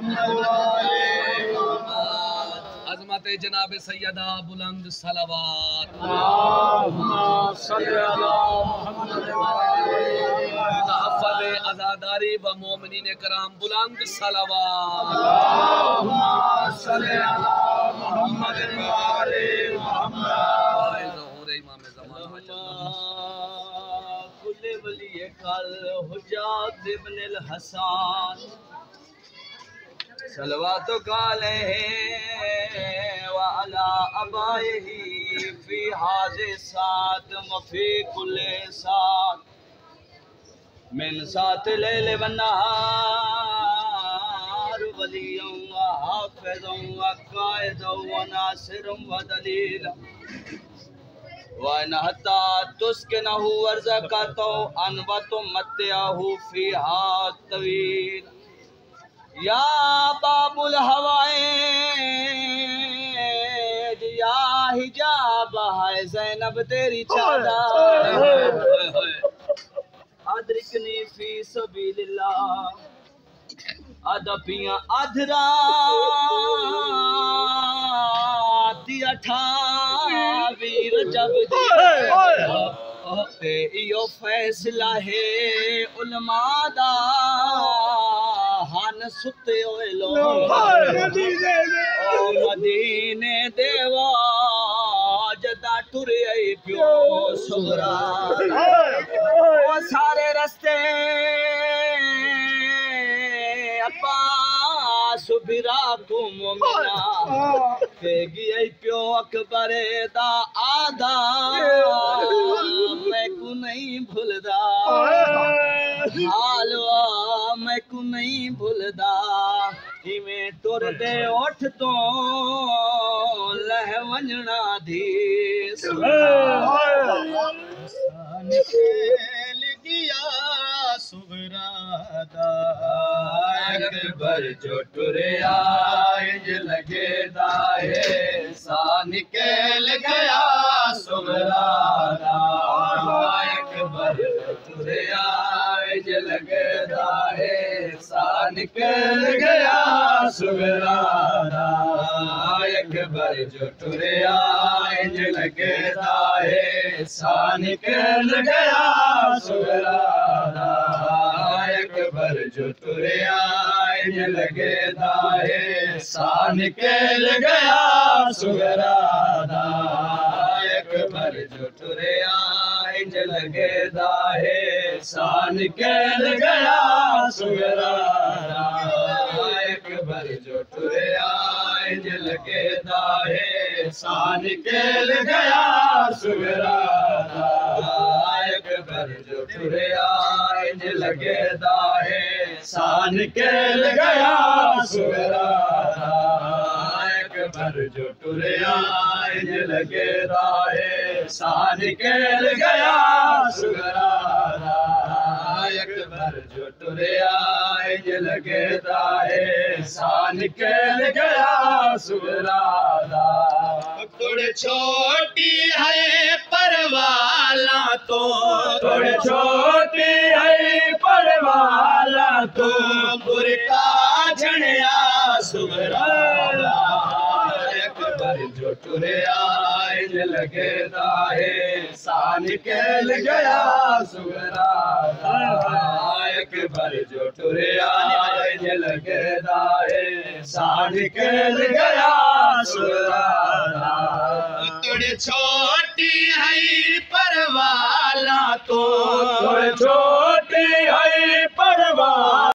अजमत जनाब सैयदा बुलंद सलावत आजादारी व मोमिनीन कराम बुलंद सलावत सलवातो काले वाला अबाए ही फी हाजे साथ मफी कुले साथ मिल साथ ले ले वन्नार वलियों व हाफिजों व कायदों व नासिरों व दलीलों वनहता तुस्के न हो अर्ज़का तो अनवतो मत्या हो फी हाथ तवील या बाबुल हवाएज या हिजाब है ज़ैनब तेरी चादर अदरिकनी फी सबीलिल्लाह अदबिया अधरा दिया था वीर जब ते यो फैसला है उलमा दा हान सुते होए लोग ओ मदीने देवा जदा टुरे आई प्यो सुगरा ओ सारे रस्ते अब्बास बिरा तुम मेरा फेगी आई प्यो अकबर दा आधा मैं को नहीं भूलदा हालवा मैं को नहीं भूलदा इवें टुरदे उठ तो लह वणना दी सुभान खेल गया सुगरा दा अकबर जो टुरे आज लगे दा है सान खेल गया सुगरा दा अकबर टुरे लगदा है सा निकल गया सुगराना अकबर जो टुरे इंज लगदा है सा निकल गया सुगराना अकबर जो टुरे इंज लगदा है सा निकल गया सुगराना अकबर जो टुरे इंज लगदा है सान निकल गया सुगराना अकबर जो टुरे इंज लगदा है सान निकल गया सुगराना अकबर जो टुरे इंज लगदा है सान निकल गया सुगराना अकबर जो टुरे इंज लगदा है सान निकल गया सुगराना अकबर जो टुरे इंज लगदा है सान निकल गया सुगराना थोड़े छोटी है परवाला तो थोड़े छोटी है परवाला तो बुरका झणया सुगराना अकबर जो टुरे इंज लगदा है सान निकल गया सुगराना अकबर जो टुरे इंज लगदा है सान निकल गया सुगराना थोड़े छोटी है परवाला तो थोड़े छोटी है परवाला।